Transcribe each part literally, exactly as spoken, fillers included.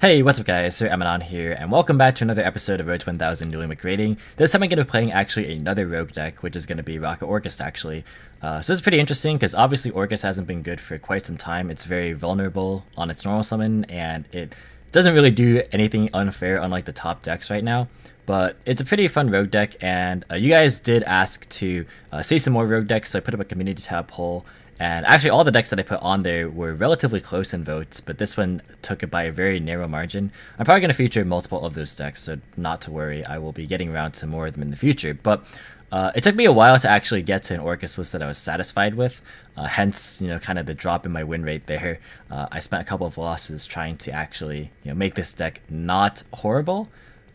Hey, what's up guys, Sir Amanon here, and welcome back to another episode of Road one thousand Dueling with Grading. This time I'm going to be playing actually another rogue deck, which is going to be Rocket Orcus actually. Uh, so this is pretty interesting because obviously Orcus hasn't been good for quite some time. It's very vulnerable on its normal summon, and it doesn't really do anything unfair unlike the top decks right now. But it's a pretty fun rogue deck, and uh, you guys did ask to uh, see some more rogue decks, so I put up a community tab poll. And actually all the decks that I put on there were relatively close in votes, but this one took it by a very narrow margin. I'm probably going to feature multiple of those decks, so not to worry, I will be getting around to more of them in the future. But uh, it took me a while to actually get to an Orcus list that I was satisfied with, uh, hence, you know, kind of the drop in my win rate there. Uh, I spent a couple of losses trying to actually, you know, make this deck not horrible.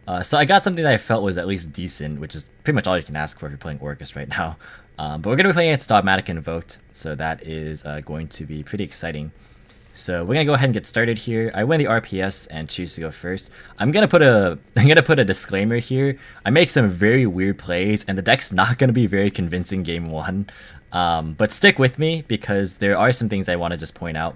Uh, so I got something that I felt was at least decent, which is pretty much all you can ask for if you're playing Orcus right now. Um, but we're going to be playing against Dogmatic Invoked, so that is uh, going to be pretty exciting. So we're going to go ahead and get started here. I win the R P S and choose to go first. I'm going to put a I'm going to put a disclaimer here. I make some very weird plays, and the deck's not going to be very convincing game one. Um, but stick with me, because there are some things I want to just point out.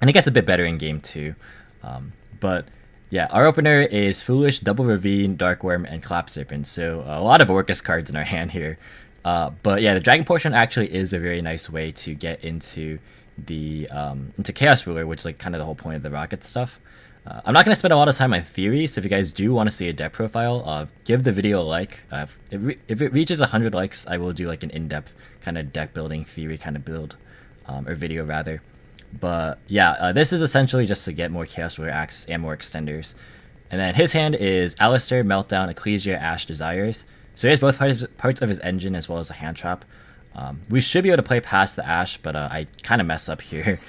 And it gets a bit better in game two. Um, but... Yeah, our opener is Foolish, Double Ravine, Dark Wyrm, and Collapse Serpent, so a lot of Orcus cards in our hand here. Uh, but yeah, the Dragon Portion actually is a very nice way to get into the um, into Chaos Ruler, which is like kind of the whole point of the Rocket stuff. Uh, I'm not going to spend a lot of time on theory, so if you guys do want to see a depth profile, uh, give the video a like. Uh, if, it re if it reaches one hundred likes, I will do like an in-depth kind of deck building, theory kind of build, um, or video rather. But yeah, uh, this is essentially just to get more Chaos Ruler access and more extenders. And then his hand is Alistair, Meltdown, Ecclesia, Ash, Desires. So he has both parts, parts of his engine as well as a hand trap. Um, we should be able to play past the Ash, but uh, I kind of mess up here.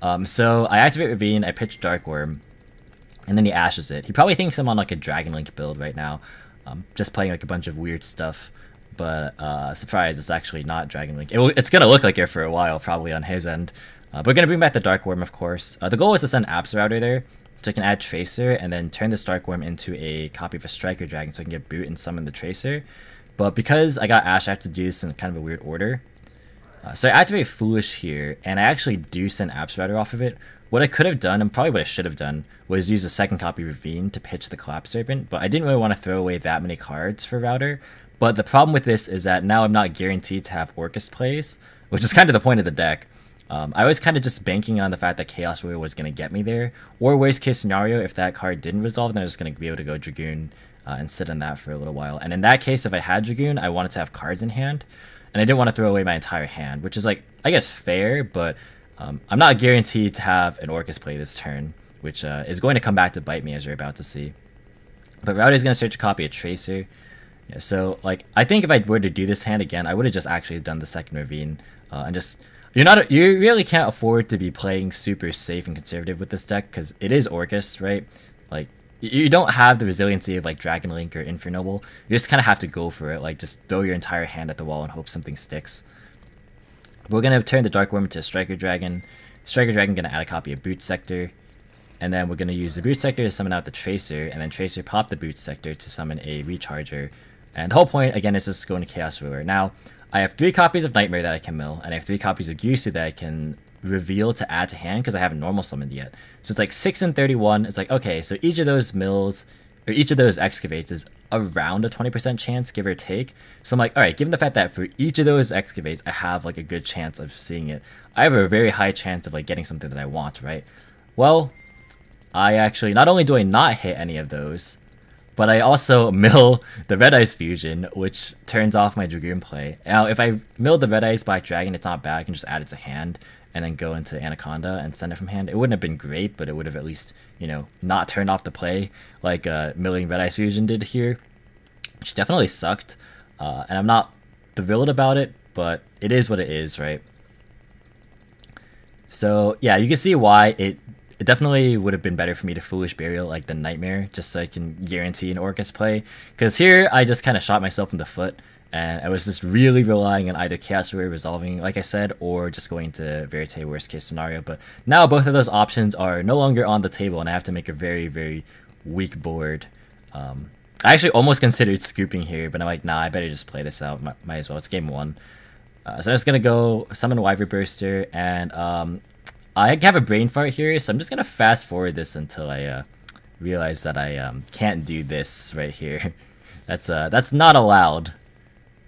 um, so I activate Ravine, I pitch Dark Wyrm, and then he Ashes it. He probably thinks I'm on like a Dragon Link build right now, um, just playing like a bunch of weird stuff. But uh, surprise, it's actually not Dragon Link. It will, it's going to look like it for a while, probably on his end. Uh, but we're going to bring back the Dark Wyrm, of course. Uh, the goal was to send Apps Router there, so I can add Tracer, and then turn this Dark Wyrm into a copy of a Striker Dragon, so I can get Boot and summon the Tracer. But because I got Ash, I have to do this in kind of a weird order. Uh, so I activate Foolish here, and I actually do send Apps Router off of it. What I could have done, and probably what I should have done, was use a second copy Ravine to pitch the Collapse Serpent, but I didn't really want to throw away that many cards for Router. But the problem with this is that now I'm not guaranteed to have Orcus plays, which is kind of the point of the deck. Um, I was kind of just banking on the fact that Chaos Ruler was going to get me there, or worst case scenario, if that card didn't resolve, then I was going to be able to go Dragoon uh, and sit on that for a little while. And in that case, if I had Dragoon, I wanted to have cards in hand, and I didn't want to throw away my entire hand, which is like, I guess fair, but um, I'm not guaranteed to have an Orcus play this turn, which uh, is going to come back to bite me as you're about to see. But Router is going to search a copy of Tracer. Yeah, so like, I think if I were to do this hand again, I would have just actually done the second Ravine uh, and just... You're not. You really can't afford to be playing super safe and conservative with this deck because it is Orcus, right? Like you don't have the resiliency of like Dragon Link or Infernoble. You just kind of have to go for it. Like just throw your entire hand at the wall and hope something sticks. We're gonna turn the Dark Wyrm into a Striker Dragon. Striker Dragon gonna add a copy of Boot Sector, and then we're gonna use the Boot Sector to summon out the Tracer, and then Tracer pop the Boot Sector to summon a Recharger. And the whole point again is just going to Chaos Ruler now. I have three copies of Nightmare that I can mill, and I have three copies of Girsu that I can reveal to add to hand because I haven't normal summoned yet. So it's like six and thirty-one. It's like, okay, so each of those mills, or each of those excavates is around a twenty percent chance, give or take. So I'm like, all right, given the fact that for each of those excavates, I have like a good chance of seeing it. I have a very high chance of like getting something that I want, right? Well, I actually, not only do I not hit any of those, but I also mill the Red Eyes Fusion, which turns off my Dragoon play. Now, if I mill the Red Eyes Black Dragon, it's not bad. I can just add it to hand and then go into Anaconda and send it from hand. It wouldn't have been great, but it would have at least, you know, not turned off the play like uh, milling Red Eyes Fusion did here, which definitely sucked. Uh, and I'm not thrilled about it, but it is what it is, right? So, yeah, you can see why it... It definitely would have been better for me to Foolish Burial like the Nightmare, just so I can guarantee an Orcus play. Because here, I just kind of shot myself in the foot, and I was just really relying on either Chaos Ruler resolving, like I said, or just going to Verite worst case scenario. But now both of those options are no longer on the table, and I have to make a very, very weak board. Um, I actually almost considered scooping here, but I'm like, nah, I better just play this out. Might, might as well. It's game one. Uh, so I'm just going to go summon Wyvern Burster, and... Um, I have a brain fart here, so I'm just gonna fast forward this until I uh, realize that I um, can't do this right here. That's uh, that's not allowed.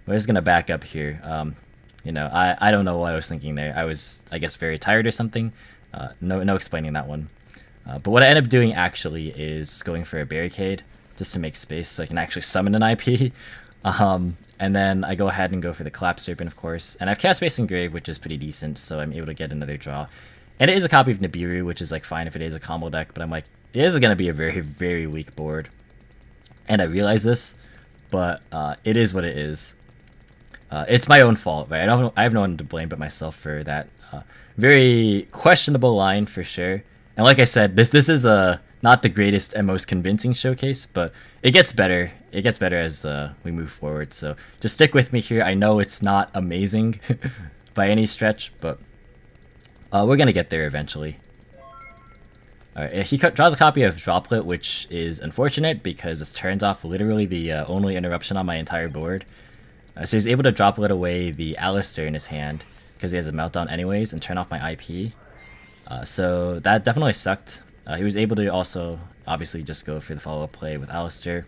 We're just gonna back up here. Um, you know, I I don't know what I was thinking there. I was, I guess, very tired or something. Uh, no no explaining that one. Uh, but what I end up doing actually is just going for a barricade just to make space so I can actually summon an I P. Um, and then I go ahead and go for the Collapse Serpent, of course. And I've cast Base Engrave, which is pretty decent, so I'm able to get another draw. And it is a copy of Nibiru, which is like fine if it is a combo deck, but I'm like, this is going to be a very, very weak board. And I realize this, but uh, it is what it is. Uh, it's my own fault, right? I, don't, I have no one to blame but myself for that uh, very questionable line for sure. And like I said, this this is a not the greatest and most convincing showcase, but it gets better. It gets better as uh, we move forward. So just stick with me here. I know it's not amazing by any stretch, but uh, we're gonna get there eventually. All right, he draws a copy of Droplet, which is unfortunate because this turns off literally the uh, only interruption on my entire board. Uh, so he's able to Droplet away the Alistair in his hand because he has a Meltdown anyways, and turn off my I P. Uh, so that definitely sucked. Uh, he was able to also obviously just go for the follow-up play with Alistair.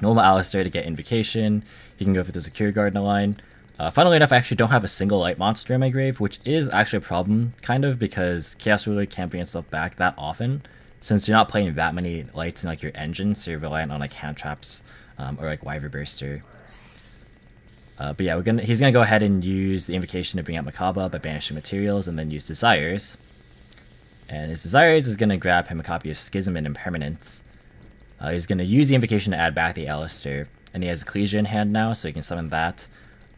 Normal Alistair to get Invocation. He can go for the Secure Guard in a line. Uh, funnily enough, I actually don't have a single light monster in my grave, which is actually a problem, kind of, because Chaos Ruler can't bring itself back that often, since you're not playing that many lights in like your engine, so you're reliant on like hand traps um, or like Wyvern Burster. Uh, but yeah, we're gonna, he's going to go ahead and use the Invocation to bring out Mechaba by banishing materials, and then use Desires. And his Desires is going to grab him a copy of Schism and Impermanence. Uh, he's going to use the Invocation to add back the Alistair. And he has Ecclesia in hand now, so he can summon that.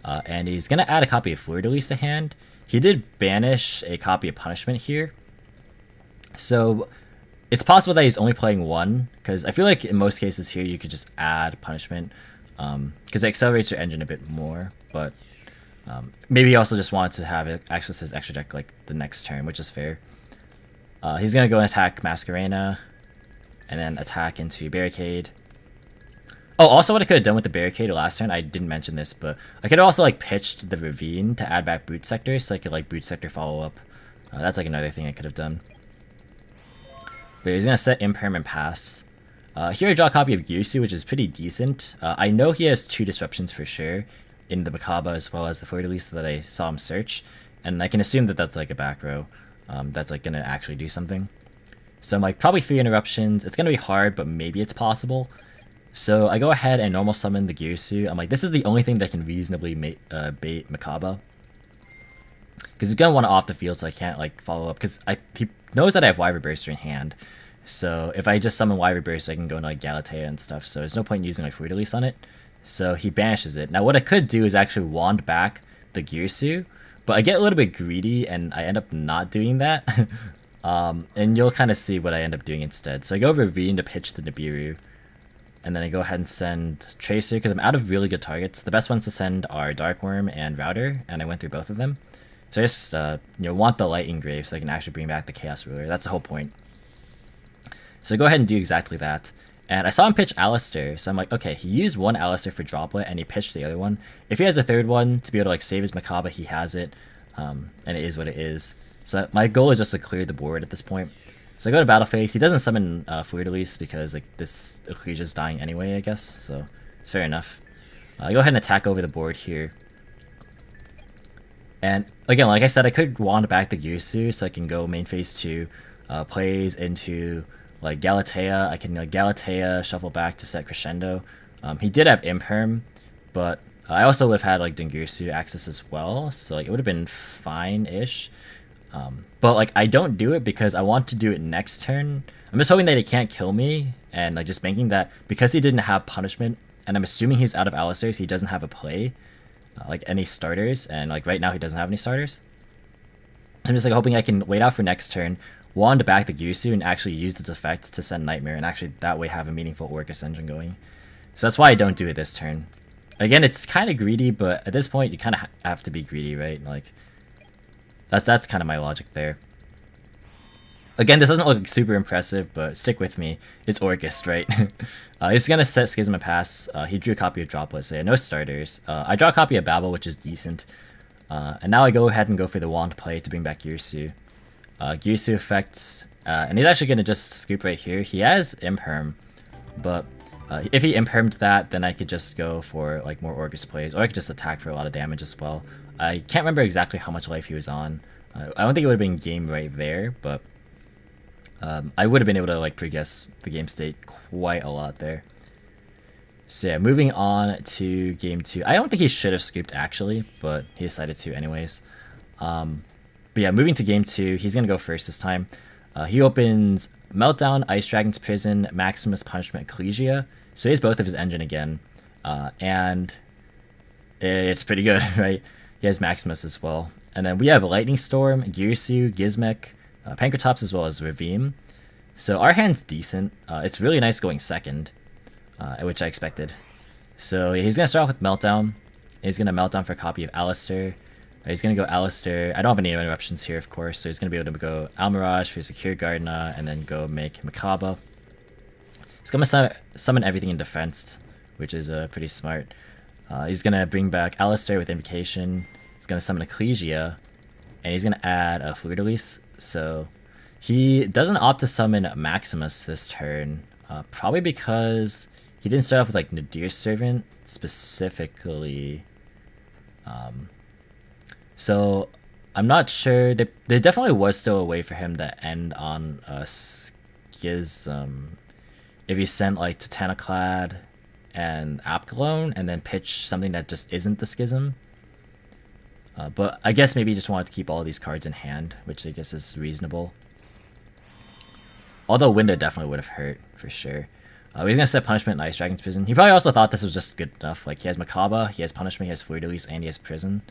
Uh, and he's going to add a copy of Fleur-de-Lis to hand. He did banish a copy of Punishment here. So it's possible that he's only playing one, because I feel like in most cases here you could just add Punishment, because um, it accelerates your engine a bit more, but um, maybe he also just wanted to have it access to his extra deck like the next turn, which is fair. Uh, he's going to go and attack Masquerena, and then attack into Barricade. Oh, also what I could have done with the Barricade last turn, I didn't mention this, but I could have also like pitched the Ravine to add back Boot Sector, so I could like Boot Sector follow up. Uh, that's like another thing I could have done. But he's going to set Impermanent Pass. Uh, here I draw a copy of Girsu, which is pretty decent. Uh, I know he has two disruptions for sure, in the Mechaba as well as the Fleur-de-Lis that I saw him search, and I can assume that that's like a back row um, that's like going to actually do something. So I'm like, probably three interruptions, it's going to be hard, but maybe it's possible. So I go ahead and normal summon the Girsu. I'm like, this is the only thing that can reasonably ma uh, bait Mechaba, because he's going to want to off the field, so I can't like follow up, because he knows that I have Wyvern Burster in hand. So if I just summon Wyvern Burster, I can go into like Galatea and stuff, so there's no point in using like Fleur-de-Lis on it. So he banishes it. Now what I could do is actually Wand back the Girsu, but I get a little bit greedy and I end up not doing that. um, and you'll kind of see what I end up doing instead. So I go over Ravine to pitch the Nibiru, and then I go ahead and send Tracer, because I'm out of really good targets. The best ones to send are Dark Wyrm and Router, and I went through both of them. So I just uh, you know, want the Light Engrave so I can actually bring back the Chaos Ruler. That's the whole point. So go ahead and do exactly that. And I saw him pitch Alistair, so I'm like, okay, he used one Alistair for Droplet, and he pitched the other one. If he has a third one to be able to like save his Mechaba, he has it, um, and it is what it is. So my goal is just to clear the board at this point. So I go to Battle Phase. He doesn't summon uh, Fleur-de-Lis because like this Ecclesia is dying anyway, I guess, so it's fair enough. Uh, I go ahead and attack over the board here. And again, like I said, I could Wand back the Girsu so I can go main phase two, uh, plays into like Galatea. I can like Galatea shuffle back to set Crescendo. Um, he did have Imperm, but I also would have had like Girsu access as well, so like it would have been fine-ish. Um, but like I don't do it because I want to do it next turn. I'm just hoping that he can't kill me, and like just banking that because he didn't have Punishment, and I'm assuming he's out of Alistair, so he doesn't have a play, uh, like any starters, and like right now he doesn't have any starters. So I'm just like hoping I can wait out for next turn, Wand back the Girsu, and actually use its effect to send Nightmare, and actually that way have a meaningful Orcus engine going. So that's why I don't do it this turn. Again, it's kind of greedy, but at this point you kind of have to be greedy, right? Like that's that's kind of my logic there. Again, this doesn't look super impressive, but stick with me. It's Orcus, right? uh, he's gonna set Schism and Pass. Uh, he drew a copy of Droplet, so yeah, no starters. Uh, I draw a copy of Babel, which is decent, uh, and now I go ahead and go for the Wand play to bring back Girsu. Uh, Girsu effect, Uh, and he's actually going to just scoop right here. He has Imperm, but uh, if he Impermed that, then I could just go for like more Orcus plays, or I could just attack for a lot of damage as well. I can't remember exactly how much life he was on. Uh, I don't think it would have been game right there, but um, I would have been able to like pre-guess the game state quite a lot there. So yeah, moving on to game two. I don't think he should have scooped actually, but he decided to anyways. Um, but yeah, moving to game two, he's going to go first this time. Uh, he opens Meltdown, Ice Dragon's Prison, Maximus, Punishment, Ecclesia. So he has both of his engine again. Uh, and it's pretty good, right? He has Maximus as well. And then we have Lightning Storm, Girsu, Gizmek, uh, Pankratops, as well as Ravine. So our hand's decent. Uh, it's really nice going second. Uh, which I expected. So he's going to start off with Meltdown. He's going to Meltdown for a copy of Alistair. He's going to go Alistair. I don't have any interruptions here, of course, so he's going to be able to go Almirage for Secure Gardener, and then go make Mechaba. He's going to summon everything in defense, which is uh, pretty smart. Uh, he's going to bring back Alistair with Invocation. He's going to summon Ecclesia, and he's going to add a Fleur-de-Lis. So he doesn't opt to summon Maximus this turn, uh, probably because he didn't start off with like Nadir's Servant specifically. Um, so I'm not sure. There, there definitely was still a way for him to end on a Schism. If he sent like Titanoclad and Apgalone and then pitch something that just isn't the Schism. Uh, but I guess maybe he just wanted to keep all of these cards in hand, which I guess is reasonable. Although Winda definitely would have hurt for sure. Uh, he's going to set Punishment in Ice Dragon's Prison. He probably also thought this was just good enough. Like, he has Mechaba, he has Punishment, he has Fleur-de-Lis, and he has Prison.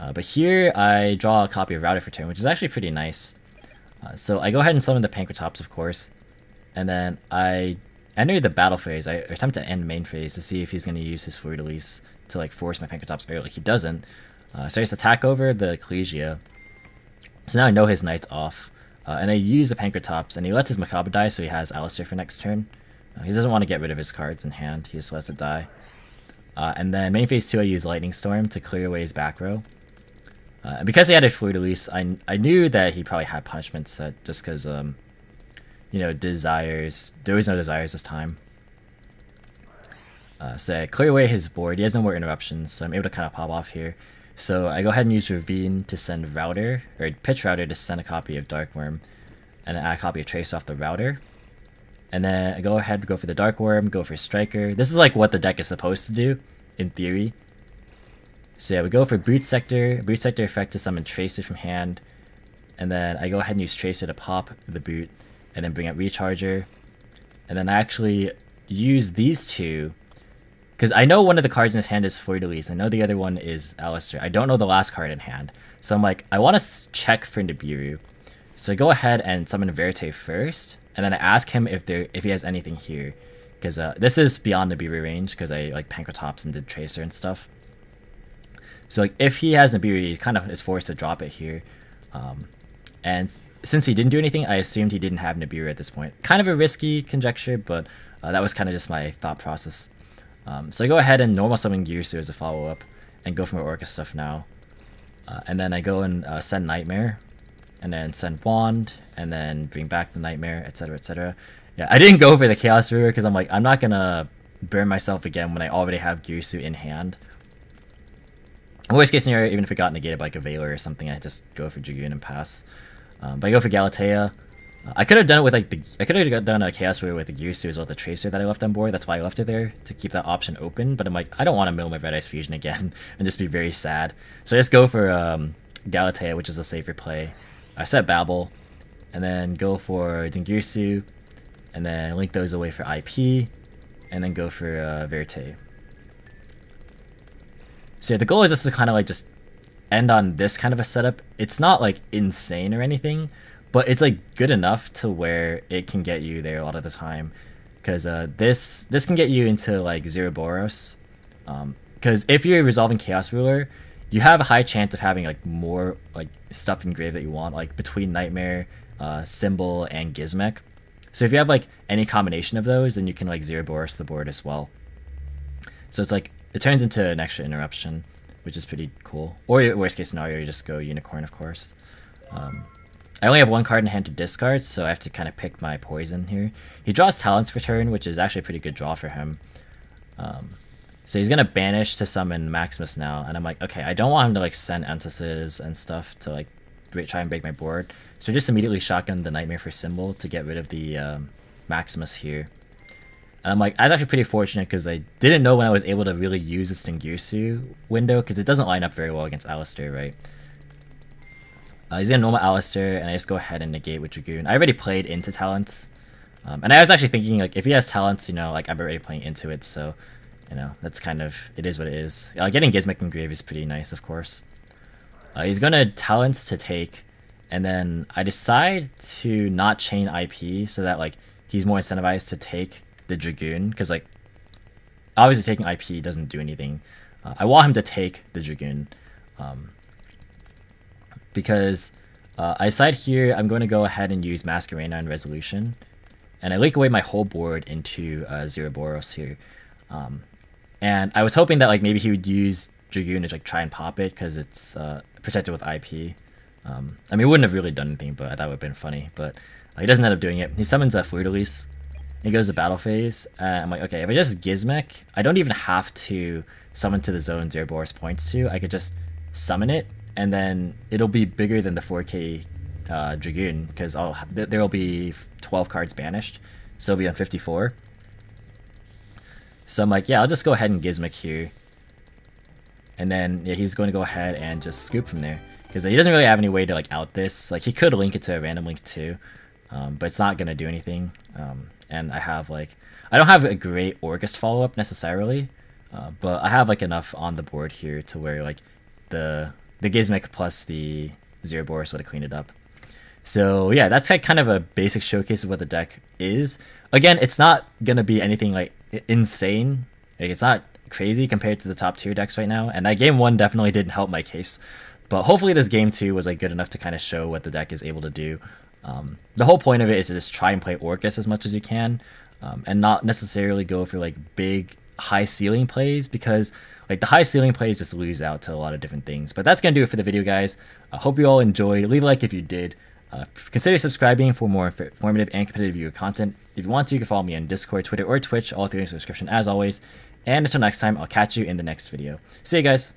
Uh, but here, I draw a copy of Router for turn, which is actually pretty nice. Uh, so I go ahead and summon the Pankratops, of course. And then I enter the battle phase. I attempt to end main phase to see if he's going to use his Fleur-de-Lis to, like, force my Pankratops early. He doesn't. Uh, so I just attack over the Ecclesia. So now I know his Knight's off. Uh, and they use the Pankratops, and he lets his Mechaba die, so he has Alistair for next turn. Uh, he doesn't want to get rid of his cards in hand, he just lets it die. Uh, and then main phase two, I use Lightning Storm to clear away his back row. Uh, and because he had a Fleur-de-Lis, I, I knew that he probably had Punishment set, just because, um, you know, Desires. There was no Desires this time. Uh, so I clear away his board, he has no more interruptions, so I'm able to kind of pop off here. So I go ahead and use Ravine to send Router, or pitch Router to send a copy of Dark Wyrm, and add a copy of Tracer off the Router. And then I go ahead, go for the Dark Wyrm, go for Striker. This is like what the deck is supposed to do, in theory. So yeah, we go for Boot Sector, Boot Sector effect to summon Tracer from hand, and then I go ahead and use Tracer to pop the Boot, and then bring out Recharger. And then I actually use these two, because I know one of the cards in his hand is Fleur-de-Lis, I know the other one is Alistair. I don't know the last card in hand. So I'm like, I want to check for Nibiru. So I go ahead and summon Verite first, and then I ask him if there if he has anything here. Because uh, this is beyond Nibiru range, because I like Pankratops and did Tracer and stuff. So like, if he has Nibiru, he kind of is forced to drop it here. Um, and since he didn't do anything, I assumed he didn't have Nibiru at this point. Kind of a risky conjecture, but uh, that was kind of just my thought process. Um, so I go ahead and normal summon Girsu as a follow-up, and go for my Orca stuff now. Uh, and then I go and uh, send Nightmare, and then send Wand, and then bring back the Nightmare, et cetera, et cetera. Yeah, I didn't go for the Chaos Ruler because I'm like, I'm not gonna burn myself again when I already have Girsu in hand. Worst case scenario, even if it got negated by like a Veiler or something, I just go for Dragoon and pass. Um, but I go for Galatea. I could have done it with like the I could have done a Chaos Ruler with the Girsu as well, the Tracer that I left on board. That's why I left it there, to keep that option open. But I'm like, I don't want to mill my Red Ice Fusion again and just be very sad. So I just go for um, Galatea, which is a safer play. I set Babel, and then go for Girsu, and then link those away for I P, and then go for uh, Verite. So yeah, the goal is just to kind of like just end on this kind of a setup. It's not like insane or anything, but it's like good enough to where it can get you there a lot of the time, because uh, this this can get you into like Zero Boros, because um, if you're resolving Chaos Ruler, you have a high chance of having like more like stuff in grave that you want, like between Nightmare, uh, Symbol, and Gizmek. So if you have like any combination of those, then you can like Zero Boros the board as well. So it's like it turns into an extra interruption, which is pretty cool. Or worst case scenario, you just go Unicorn, of course. Um, I only have one card in hand to discard, so I have to kind of pick my poison here. He draws Talents for turn, which is actually a pretty good draw for him. Um, so he's going to banish to summon Maximus now, and I'm like, okay, I don't want him to like send Entices and stuff to like try and break my board. So just immediately shotgun the Nightmare for Symbol to get rid of the um, Maximus here. And I'm like, I was actually pretty fortunate because I didn't know when I was able to really use this Girsu window, because it doesn't line up very well against Alistair, right? Uh, he's going to normal Alistair, and I just go ahead and negate with Dragoon. I already played into Talents. Um, and I was actually thinking, like, if he has Talents, you know, like, I'm already playing into it, so, you know, that's kind of, it is what it is. Uh, getting Gizmic and Grave is pretty nice, of course. Uh, he's going to Talents to take, and then I decide to not chain I P so that, like, he's more incentivized to take the Dragoon, because, like, obviously taking I P doesn't do anything. Uh, I want him to take the Dragoon. Um... Because uh, I decide here I'm going to go ahead and use Masquerina and Resolution, and I leak away my whole board into uh, Zero Boros here, um, and I was hoping that like maybe he would use Dragoon to like try and pop it because it's uh, protected with I P. Um, I mean, it wouldn't have really done anything, but I thought it would have been funny. But uh, he doesn't end up doing it. He summons a uh, Fleur-de-Lis. He goes to battle phase. Uh, I'm like, okay, if I just Gizmec, I don't even have to summon to the zone Zero Boros points to. I could just summon it. And then it'll be bigger than the four K uh, Dragoon, because I'll th there'll be twelve cards banished, so it'll be on fifty-four. So I'm like, yeah, I'll just go ahead and Gizmic here. And then yeah, he's going to go ahead and just scoop from there, because he doesn't really have any way to like out this. Like he could link it to a random link too, um, but it's not gonna do anything. Um, and I have like, I don't have a great Orgus follow up necessarily, uh, but I have like enough on the board here to where like the The Gizmic plus the Zero Boros would have cleaned it up. So yeah, that's like kind of a basic showcase of what the deck is. Again, it's not going to be anything like insane. Like, it's not crazy compared to the top tier decks right now. And that game one definitely didn't help my case. But hopefully this game two was like good enough to kind of show what the deck is able to do. Um, the whole point of it is to just try and play Orcus as much as you can. Um, and not necessarily go for like big high ceiling plays, because like the high ceiling plays just lose out to a lot of different things. But that's gonna do it for the video, guys. I hope you all enjoyed. Leave a like if you did. Uh, consider subscribing for more informative and competitive viewer content. If you want to, you can follow me on Discord, Twitter, or Twitch. All three in the description, as always. And until next time, I'll catch you in the next video. See you guys.